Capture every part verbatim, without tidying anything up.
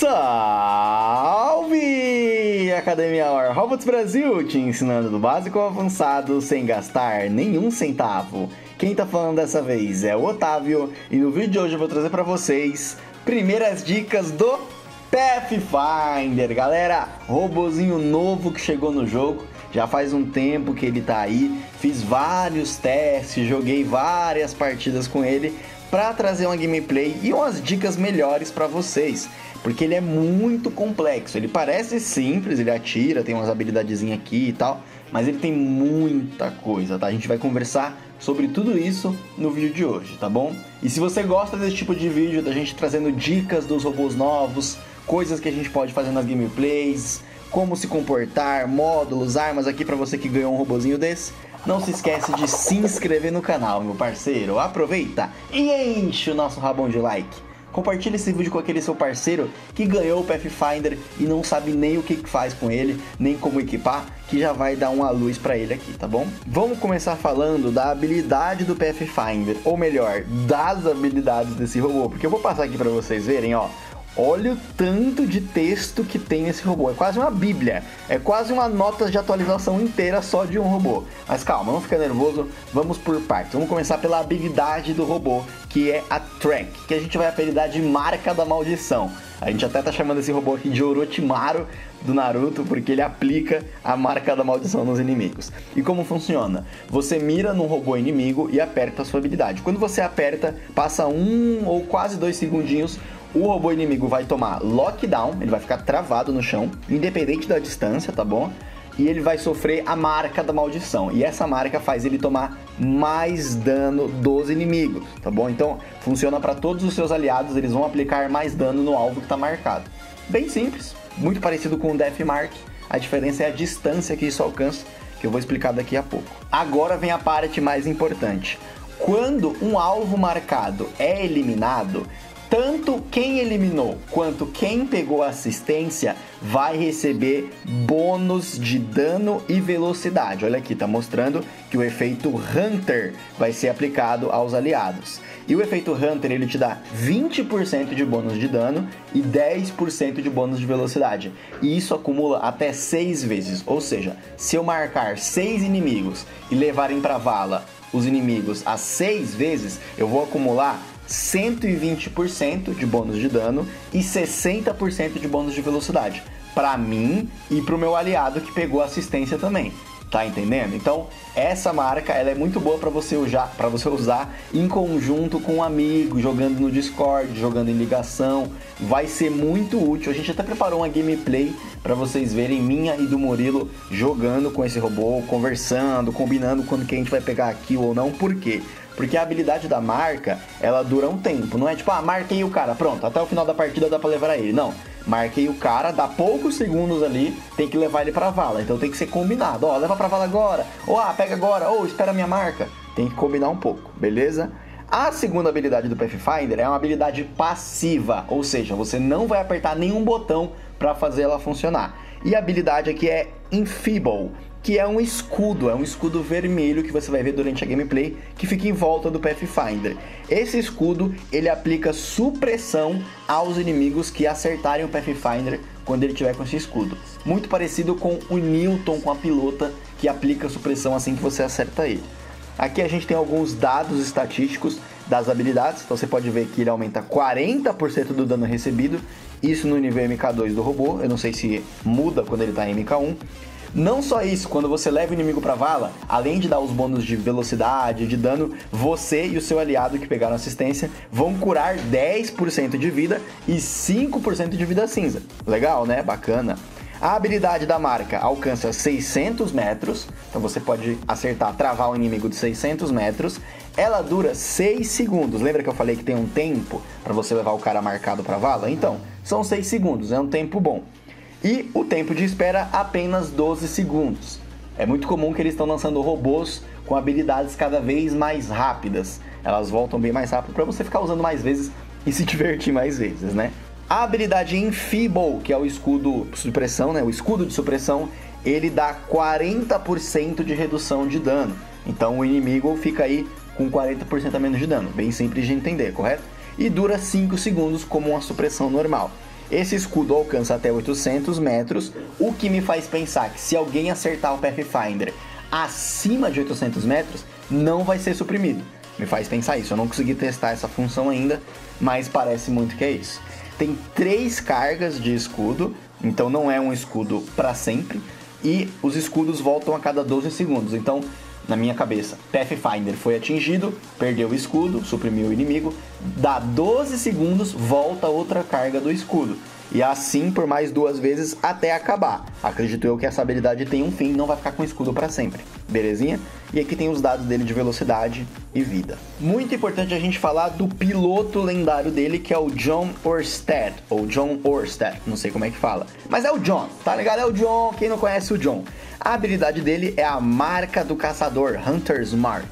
Salve, Academia War Robots Brasil, te ensinando do básico ao avançado sem gastar nenhum centavo. Quem tá falando dessa vez é o Otávio e no vídeo de hoje eu vou trazer pra vocês primeiras dicas do Pathfinder, galera, robozinho novo que chegou no jogo. Já faz um tempo que ele tá aí, fiz vários testes, joguei várias partidas com ele para trazer uma gameplay e umas dicas melhores para vocês, porque ele é muito complexo. Ele parece simples, ele atira, tem umas habilidadezinhas aqui e tal, mas ele tem muita coisa, tá? A gente vai conversar sobre tudo isso no vídeo de hoje, tá bom? E se você gosta desse tipo de vídeo, da gente trazendo dicas dos robôs novos, coisas que a gente pode fazer nas gameplays, como se comportar, módulos, armas aqui pra você que ganhou um robozinho desse, não se esquece de se inscrever no canal, meu parceiro. Aproveita e enche o nosso rabão de like. Compartilha esse vídeo com aquele seu parceiro que ganhou o Pathfinder e não sabe nem o que faz com ele, nem como equipar, que já vai dar uma luz pra ele aqui, tá bom? Vamos começar falando da habilidade do Pathfinder, ou melhor, das habilidades desse robô, porque eu vou passar aqui pra vocês verem, ó. Olha o tanto de texto que tem nesse robô, é quase uma bíblia, é quase uma nota de atualização inteira só de um robô. Mas calma, não fica nervoso, vamos por partes. Vamos começar pela habilidade do robô, que é a Track, que a gente vai apelidar de Marca da Maldição. A gente até tá chamando esse robô aqui de Orochimaru do Naruto, porque ele aplica a Marca da Maldição nos inimigos. E como funciona? Você mira num robô inimigo e aperta a sua habilidade. Quando você aperta, passa um ou quase dois segundinhos, o robô inimigo vai tomar lockdown, ele vai ficar travado no chão, independente da distância, tá bom? E ele vai sofrer a Marca da Maldição, e essa marca faz ele tomar mais dano dos inimigos, tá bom? Então, funciona para todos os seus aliados, eles vão aplicar mais dano no alvo que tá marcado. Bem simples, muito parecido com o Death Mark, a diferença é a distância que isso alcança, que eu vou explicar daqui a pouco. Agora vem a parte mais importante. Quando um alvo marcado é eliminado, tanto quem eliminou quanto quem pegou assistência vai receber bônus de dano e velocidade. Olha aqui, tá mostrando que o efeito Hunter vai ser aplicado aos aliados. E o efeito Hunter, ele te dá vinte por cento de bônus de dano e dez por cento de bônus de velocidade. E isso acumula até seis vezes, ou seja, se eu marcar seis inimigos e levarem pra vala os inimigos a seis vezes, eu vou acumular cento e vinte por cento de bônus de dano e sessenta por cento de bônus de velocidade para mim e para o meu aliado que pegou assistência também, tá entendendo? Então essa marca ela é muito boa para você usar, para você usar em conjunto com um amigo, jogando no Discord, jogando em ligação, vai ser muito útil. A gente até preparou uma gameplay para vocês verem, minha e do Murilo, jogando com esse robô, conversando, combinando quando que a gente vai pegar aquilo ou não, por quê? Porque a habilidade da marca, ela dura um tempo, não é tipo, ah, marquei o cara, pronto, até o final da partida dá pra levar ele, não. Marquei o cara, dá poucos segundos ali, tem que levar ele pra vala, então tem que ser combinado, ó, leva pra vala agora, ou ah, pega agora, ou espera a minha marca, tem que combinar um pouco, beleza? A segunda habilidade do Pathfinder é uma habilidade passiva, ou seja, você não vai apertar nenhum botão pra fazer ela funcionar. E a habilidade aqui é Infibol, que é um escudo, é um escudo vermelho que você vai ver durante a gameplay, que fica em volta do Pathfinder. Esse escudo, ele aplica supressão aos inimigos que acertarem o Pathfinder quando ele tiver com esse escudo. Muito parecido com o Newton com a pilota, que aplica supressão assim que você acerta ele. Aqui a gente tem alguns dados estatísticos das habilidades, então você pode ver que ele aumenta quarenta por cento do dano recebido, isso no nível M K dois do robô, eu não sei se muda quando ele está em M K um. Não só isso, quando você leva o inimigo pra vala, além de dar os bônus de velocidade, de dano, você e o seu aliado que pegaram assistência vão curar dez por cento de vida e cinco por cento de vida cinza. Legal, né? Bacana. A habilidade da marca alcança seiscentos metros, então você pode acertar, travar o inimigo de seiscentos metros. Ela dura seis segundos, lembra que eu falei que tem um tempo pra você levar o cara marcado pra vala? Então, são seis segundos, é um tempo bom. E o tempo de espera apenas doze segundos. É muito comum que eles estão lançando robôs com habilidades cada vez mais rápidas. Elas voltam bem mais rápido para você ficar usando mais vezes e se divertir mais vezes, né? A habilidade Infibol, que é o escudo de supressão, né? O escudo de supressão, ele dá quarenta por cento de redução de dano. Então o inimigo fica aí com quarenta por cento a menos de dano. Bem simples de entender, correto? E dura cinco segundos como uma supressão normal. Esse escudo alcança até oitocentos metros, o que me faz pensar que se alguém acertar o Pathfinder acima de oitocentos metros, não vai ser suprimido. Me faz pensar isso, eu não consegui testar essa função ainda, mas parece muito que é isso. Tem três cargas de escudo, então não é um escudo para sempre, e os escudos voltam a cada doze segundos, então... Na minha cabeça, Pathfinder foi atingido, perdeu o escudo, suprimiu o inimigo, dá doze segundos, volta outra carga do escudo. E assim por mais duas vezes até acabar. Acredito eu que essa habilidade tem um fim, não vai ficar com escudo para sempre, belezinha? E aqui tem os dados dele de velocidade e vida. Muito importante a gente falar do piloto lendário dele, que é o Jon Ørsted, ou Jon Ørsted, não sei como é que fala. Mas é o Jon, tá ligado? É o Jon, quem não conhece o Jon. A habilidade dele é a marca do caçador, Hunter's Mark,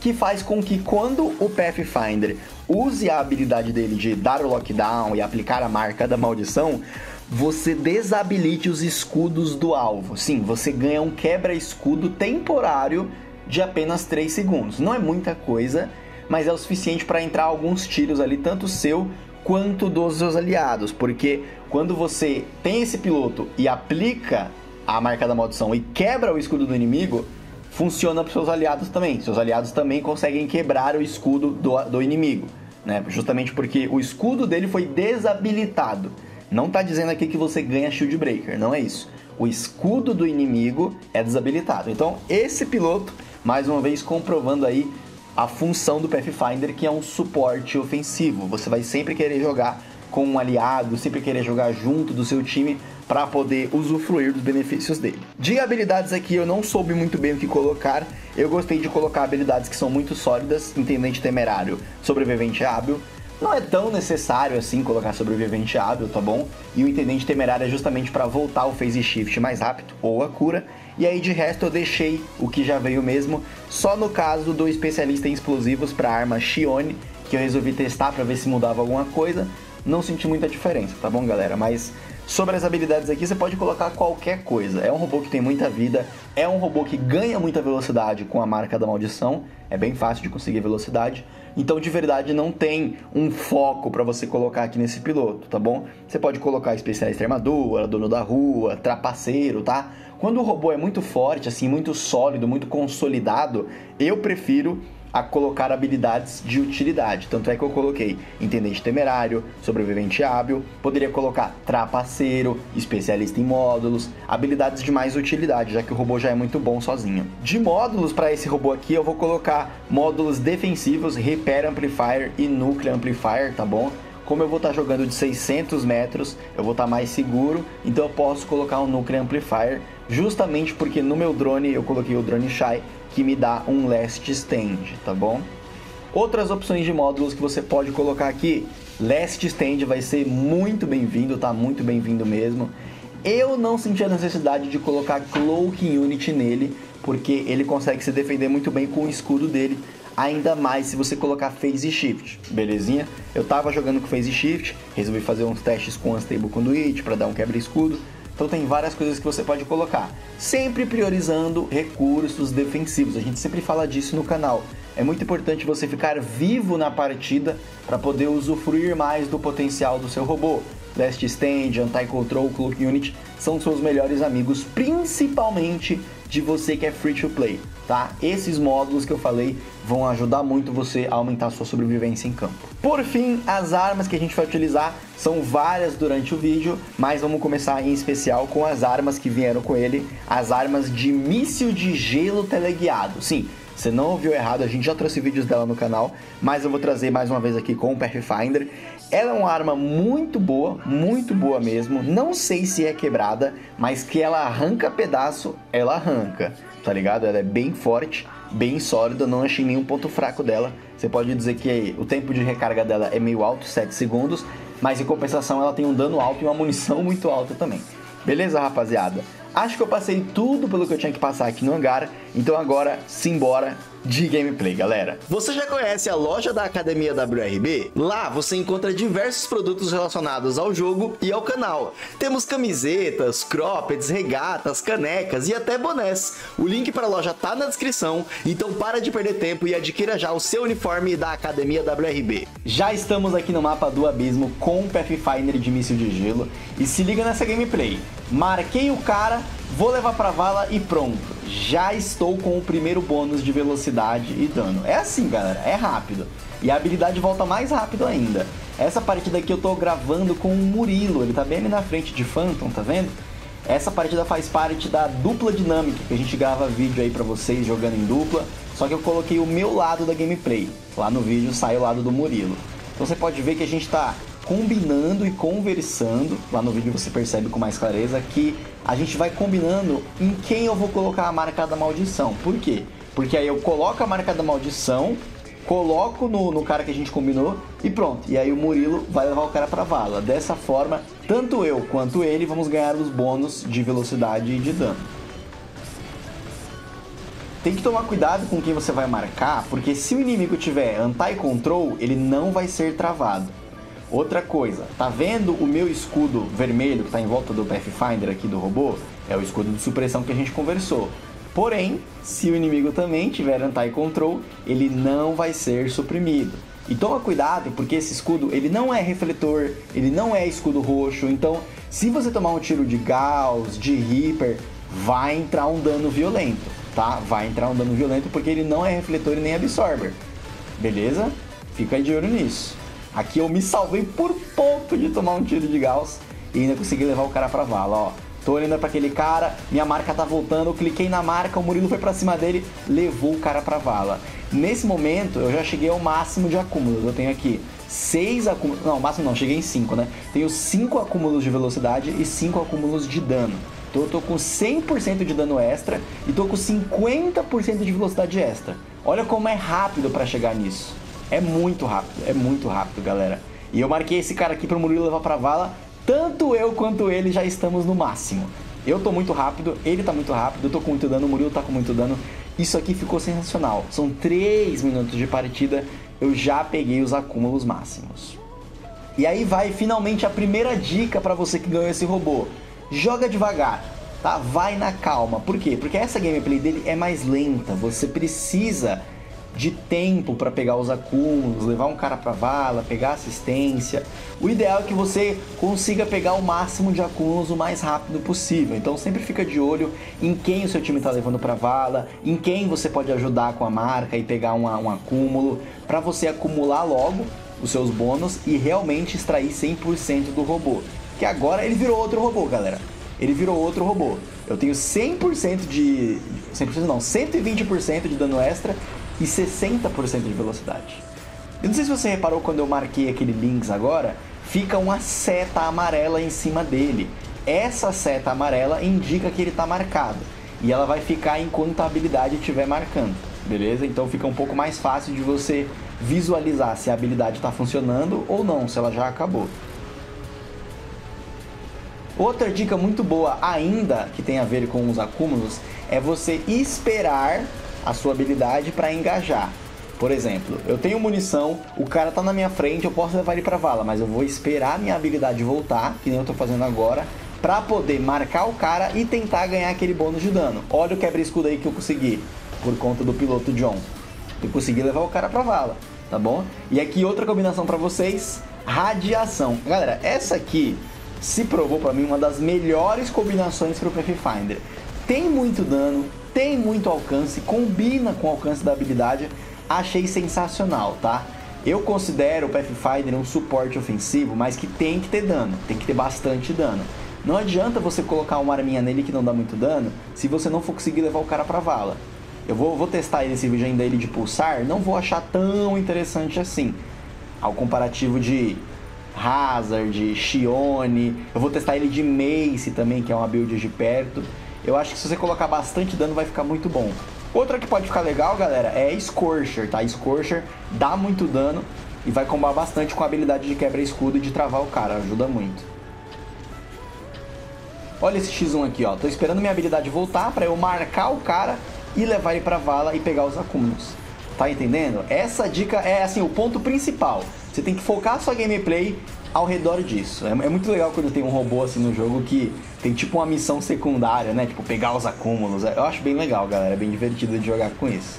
que faz com que quando o Pathfinder use a habilidade dele de dar o lockdown e aplicar a marca da maldição, você desabilite os escudos do alvo. Sim, você ganha um quebra-escudo temporário de apenas três segundos. Não é muita coisa, mas é o suficiente para entrar alguns tiros ali, tanto seu quanto dos seus aliados, porque quando você tem esse piloto e aplica a marca da maldição e quebra o escudo do inimigo, funciona para os seus aliados também. Seus aliados também conseguem quebrar o escudo do, do inimigo, né? Justamente porque o escudo dele foi desabilitado. Não tá dizendo aqui que você ganha Shield Breaker, não é isso. O escudo do inimigo é desabilitado. Então, esse piloto, mais uma vez, comprovando aí a função do Pathfinder, que é um suporte ofensivo. Você vai sempre querer jogar com um aliado, sempre querer jogar junto do seu time, para poder usufruir dos benefícios dele. De habilidades aqui eu não soube muito bem o que colocar, eu gostei de colocar habilidades que são muito sólidas, Intendente Temerário, Sobrevivente Hábil, não é tão necessário assim colocar Sobrevivente Hábil, tá bom? E o Intendente Temerário é justamente para voltar o Phase Shift mais rápido, ou a cura, e aí de resto eu deixei o que já veio mesmo, só no caso do Especialista em Explosivos para a arma Shione, que eu resolvi testar para ver se mudava alguma coisa, não senti muita diferença, tá bom galera? Mas... sobre as habilidades aqui, você pode colocar qualquer coisa. É um robô que tem muita vida, é um robô que ganha muita velocidade com a marca da maldição, é bem fácil de conseguir velocidade, então de verdade não tem um foco para você colocar aqui nesse piloto, tá bom? Você pode colocar especialista em armadura, dono da rua, trapaceiro, tá? Quando o robô é muito forte, assim, muito sólido, muito consolidado, eu prefiro a colocar habilidades de utilidade, tanto é que eu coloquei Intendente Temerário, Sobrevivente Hábil, poderia colocar Trapaceiro, Especialista em Módulos, habilidades de mais utilidade, já que o robô já é muito bom sozinho. De módulos para esse robô aqui eu vou colocar módulos defensivos, Repair Amplifier e Nuclear Amplifier, tá bom? Como eu vou estar jogando de seiscentos metros, eu vou estar mais seguro, então eu posso colocar um Nuclear Amplifier, justamente porque no meu drone eu coloquei o drone Shy, que me dá um Last Stand, tá bom? Outras opções de módulos que você pode colocar aqui, Last Stand vai ser muito bem-vindo, tá? Muito bem-vindo mesmo. Eu não senti a necessidade de colocar Cloak Unit nele, porque ele consegue se defender muito bem com o escudo dele, ainda mais se você colocar Phase Shift, belezinha? Eu tava jogando com Phase Shift, resolvi fazer uns testes com Unstable Conduit para dar um quebra-escudo, então tem várias coisas que você pode colocar, sempre priorizando recursos defensivos, a gente sempre fala disso no canal. É muito importante você ficar vivo na partida para poder usufruir mais do potencial do seu robô. Last Stand, Anti-Control, Cloak Unit são seus melhores amigos, principalmente de você que é free to play, tá? Esses módulos que eu falei vão ajudar muito você a aumentar a sua sobrevivência em campo. Por fim, as armas que a gente vai utilizar são várias durante o vídeo, mas vamos começar em especial com as armas que vieram com ele, as armas de míssil de gelo teleguiado. Sim, você não ouviu errado, a gente já trouxe vídeos dela no canal, mas eu vou trazer mais uma vez aqui com o Pathfinder. Ela é uma arma muito boa, muito boa mesmo, não sei se é quebrada, mas que ela arranca pedaço, ela arranca, tá ligado? Ela é bem forte, bem sólida, não achei nenhum ponto fraco dela. Você pode dizer que o tempo de recarga dela é meio alto, sete segundos, mas em compensação ela tem um dano alto e uma munição muito alta também. Beleza, rapaziada? Acho que eu passei tudo pelo que eu tinha que passar aqui no hangar, então agora, simbora de gameplay, galera. Você já conhece a loja da Academia W R B? Lá você encontra diversos produtos relacionados ao jogo e ao canal. Temos camisetas, croppeds, regatas, canecas e até bonés. O link para a loja tá na descrição, então para de perder tempo e adquira já o seu uniforme da Academia W R B. Já estamos aqui no mapa do abismo com o Pathfinder de míssil de gelo e se liga nessa gameplay. Marquei o cara, vou levar pra vala e pronto. Já estou com o primeiro bônus de velocidade e dano. É assim, galera, é rápido. E a habilidade volta mais rápido ainda. Essa partida aqui eu tô gravando com o Murilo, ele tá bem ali na frente de Phantom, tá vendo? Essa partida faz parte da dupla dinâmica, que a gente grava vídeo aí pra vocês jogando em dupla. Só que eu coloquei o meu lado da gameplay. Lá no vídeo sai o lado do Murilo. Então você pode ver que a gente tá combinando e conversando, lá no vídeo você percebe com mais clareza que a gente vai combinando em quem eu vou colocar a marca da maldição. Por quê? Porque aí eu coloco a marca da maldição, coloco no, no cara que a gente combinou e pronto. E aí o Murilo vai levar o cara pra vala. Dessa forma, tanto eu quanto ele vamos ganhar os bônus de velocidade e de dano. Tem que tomar cuidado com quem você vai marcar, porque se o inimigo tiver Anti-Control, ele não vai ser travado. Outra coisa, tá vendo o meu escudo vermelho que tá em volta do Pathfinder aqui do robô? É o escudo de supressão que a gente conversou. Porém, se o inimigo também tiver Anti-Control, ele não vai ser suprimido. E toma cuidado, porque esse escudo, ele não é refletor, ele não é escudo roxo. Então, se você tomar um tiro de Gauss, de Reaper, vai entrar um dano violento, tá? Vai entrar um dano violento porque ele não é refletor e nem absorber. Beleza? Fica de olho nisso. Aqui eu me salvei por pouco de tomar um tiro de Gauss e ainda consegui levar o cara pra vala, ó. Tô olhando pra aquele cara, minha marca tá voltando, eu cliquei na marca, o Murilo foi pra cima dele, levou o cara pra vala. Nesse momento eu já cheguei ao máximo de acúmulos, eu tenho aqui seis acúmulos, não, máximo não, cheguei em cinco, né? Tenho cinco acúmulos de velocidade e cinco acúmulos de dano. Então eu tô com cem por cento de dano extra e tô com cinquenta por cento de velocidade extra. Olha como é rápido pra chegar nisso. É muito rápido, é muito rápido, galera. E eu marquei esse cara aqui para o Murilo levar para vala. Tanto eu quanto ele já estamos no máximo. Eu tô muito rápido, ele tá muito rápido, eu tô com muito dano, o Murilo tá com muito dano. Isso aqui ficou sensacional. São três minutos de partida, eu já peguei os acúmulos máximos. E aí vai finalmente a primeira dica para você que ganhou esse robô. Joga devagar, tá? Vai na calma. Por quê? Porque essa gameplay dele é mais lenta, você precisa de tempo para pegar os acúmulos, levar um cara para vala, pegar assistência. O ideal é que você consiga pegar o máximo de acúmulos o mais rápido possível. Então sempre fica de olho em quem o seu time está levando para vala, em quem você pode ajudar com a marca e pegar um, um acúmulo para você acumular logo os seus bônus e realmente extrair cem por cento do robô. Que agora ele virou outro robô, galera. Ele virou outro robô. Eu tenho cem por cento de cem por cento não, cento e vinte por cento de dano extra e sessenta por cento de velocidade. Eu não sei se você reparou, quando eu marquei aquele Lynx agora, fica uma seta amarela em cima dele. Essa seta amarela indica que ele está marcado, e ela vai ficar enquanto a habilidade estiver marcando, beleza? Então fica um pouco mais fácil de você visualizar se a habilidade está funcionando ou não, se ela já acabou. Outra dica muito boa ainda, que tem a ver com os acúmulos, é você esperar a sua habilidade para engajar. Por exemplo, eu tenho munição, o cara tá na minha frente, eu posso levar ele para vala, mas eu vou esperar a minha habilidade voltar, que nem eu tô fazendo agora, para poder marcar o cara e tentar ganhar aquele bônus de dano. Olha o quebra-escudo aí que eu consegui por conta do piloto Jon. Eu consegui levar o cara para vala, tá bom? E aqui outra combinação para vocês, radiação. Galera, essa aqui se provou para mim uma das melhores combinações para o Pathfinder. Tem muito dano, tem muito alcance, combina com o alcance da habilidade, achei sensacional, tá? Eu considero o Pathfinder um suporte ofensivo, mas que tem que ter dano, tem que ter bastante dano. Não adianta você colocar uma arminha nele que não dá muito dano, se você não for conseguir levar o cara pra vala. Eu vou, vou testar esse vídeo ainda ele de pulsar, não vou achar tão interessante assim, ao comparativo de Hazard, Shione, eu vou testar ele de Mace também, que é uma build de perto. Eu acho que se você colocar bastante dano vai ficar muito bom. Outra que pode ficar legal, galera, é Scorcher, tá? Scorcher dá muito dano e vai combar bastante com a habilidade de quebra-escudo e de travar o cara, ajuda muito. Olha esse X um aqui, ó. Tô esperando minha habilidade voltar pra eu marcar o cara e levar ele pra vala e pegar os acúmulos. Tá entendendo? Essa dica é assim o ponto principal. Você tem que focar a sua gameplay ao redor disso. É muito legal quando tem um robô assim no jogo que tem tipo uma missão secundária, né? Tipo, pegar os acúmulos. Eu acho bem legal, galera. É bem divertido de jogar com isso.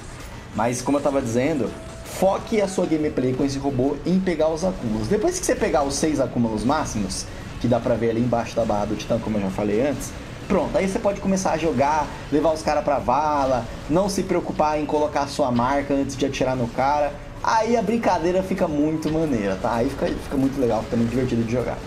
Mas como eu tava dizendo, foque a sua gameplay com esse robô em pegar os acúmulos. Depois que você pegar os seis acúmulos máximos, que dá pra ver ali embaixo da barra do Titã, como eu já falei antes, pronto, aí você pode começar a jogar, levar os caras pra vala, não se preocupar em colocar a sua marca antes de atirar no cara. Aí a brincadeira fica muito maneira, tá? Aí fica, fica muito legal, fica muito divertido de jogar.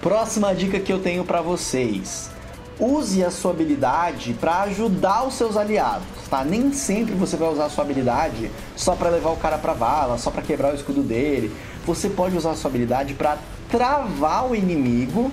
Próxima dica que eu tenho pra vocês. Use a sua habilidade pra ajudar os seus aliados, tá? Nem sempre você vai usar a sua habilidade só pra levar o cara pra vala, só pra quebrar o escudo dele. Você pode usar a sua habilidade pra travar o inimigo,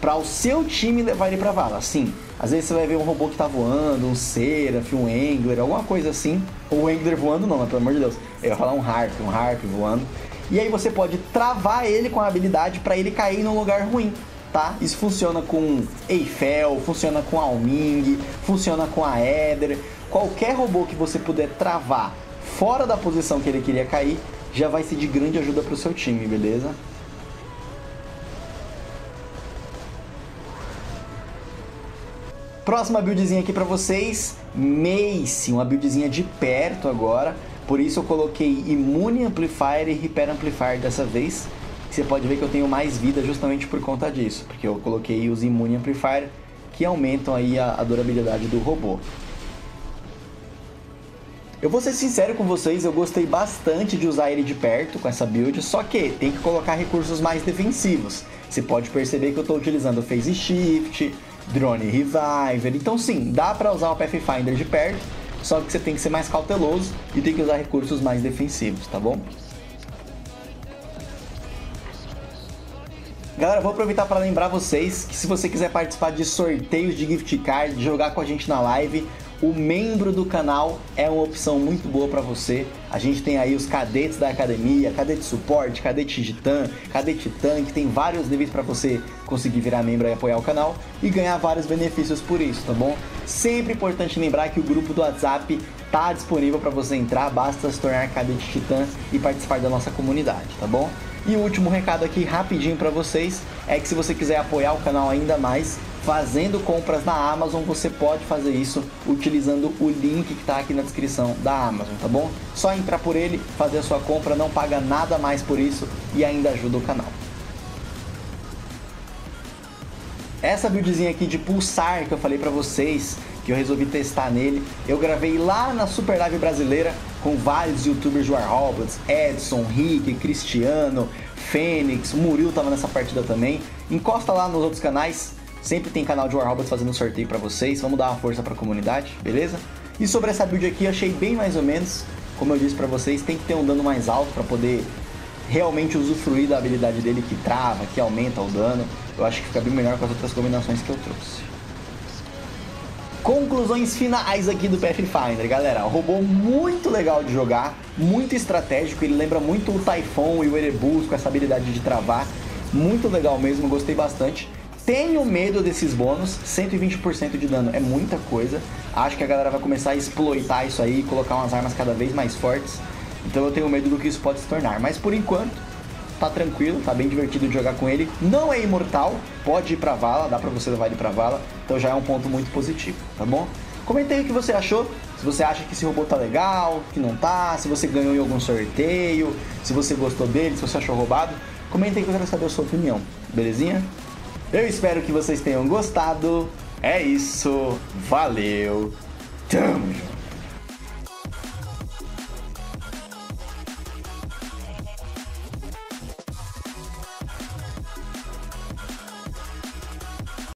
pra o seu time levar ele pra vala, sim. Às vezes você vai ver um robô que tá voando, um Seraph, um Angler, alguma coisa assim. Ou Angler voando não, mas pelo amor de Deus. Eu ia falar um Harp, um Harp voando. E aí você pode travar ele com a habilidade pra ele cair num lugar ruim, tá? Isso funciona com Eiffel, funciona com Alming, funciona com a Aether. Qualquer robô que você puder travar fora da posição que ele queria cair, já vai ser de grande ajuda pro seu time, beleza? Próxima buildzinha aqui pra vocês, Mace, uma buildzinha de perto agora, por isso eu coloquei Immune Amplifier e Repair Amplifier dessa vez. Você pode ver que eu tenho mais vida justamente por conta disso, porque eu coloquei os Immune Amplifier que aumentam aí a, a durabilidade do robô. Eu vou ser sincero com vocês, eu gostei bastante de usar ele de perto com essa build, só que tem que colocar recursos mais defensivos. Você pode perceber que eu estou utilizando Phase Shift, Drone Reviver, então sim, dá para usar o Pathfinder de perto, só que você tem que ser mais cauteloso e tem que usar recursos mais defensivos, tá bom? Galera, vou aproveitar para lembrar vocês que se você quiser participar de sorteios de gift card, jogar com a gente na live, o membro do canal é uma opção muito boa para você. A gente tem aí os cadetes da academia, cadete suporte, cadete titã, cadete tanque, tem vários níveis para você conseguir virar membro e apoiar o canal e ganhar vários benefícios por isso, tá bom? Sempre importante lembrar que o grupo do WhatsApp tá disponível para você entrar, basta se tornar cadete titã e participar da nossa comunidade, tá bom? E o último recado aqui rapidinho para vocês é que se você quiser apoiar o canal ainda mais, fazendo compras na Amazon, você pode fazer isso utilizando o link que está aqui na descrição da Amazon, tá bom? Só entrar por ele, fazer a sua compra, não paga nada mais por isso e ainda ajuda o canal. Essa buildzinha aqui de Pulsar que eu falei para vocês, que eu resolvi testar nele, eu gravei lá na Super Live Brasileira com vários youtubers de War Robots, Edson, Rick, Cristiano, Fênix, Murilo tava nessa partida também. Encosta lá nos outros canais. Sempre tem canal de War Robots fazendo sorteio pra vocês, vamos dar uma força pra comunidade, beleza? E sobre essa build aqui, eu achei bem mais ou menos, como eu disse pra vocês, tem que ter um dano mais alto pra poder realmente usufruir da habilidade dele que trava, que aumenta o dano. Eu acho que fica bem melhor com as outras combinações que eu trouxe. Conclusões finais aqui do Pathfinder, galera. Um robô muito legal de jogar, muito estratégico, ele lembra muito o Typhon e o Erebus com essa habilidade de travar. Muito legal mesmo, gostei bastante. Tenho medo desses bônus, cento e vinte por cento de dano é muita coisa. Acho que a galera vai começar a exploitar isso aí e colocar umas armas cada vez mais fortes. Então eu tenho medo do que isso pode se tornar. Mas por enquanto, tá tranquilo, tá bem divertido de jogar com ele. Não é imortal, pode ir pra vala, dá pra você levar ele pra vala. Então já é um ponto muito positivo, tá bom? Comenta aí o que você achou, se você acha que esse robô tá legal, que não tá, se você ganhou em algum sorteio, se você gostou dele, se você achou roubado. Comenta aí que eu quero saber a sua opinião, belezinha? Eu espero que vocês tenham gostado. É isso. Valeu. Tamo junto.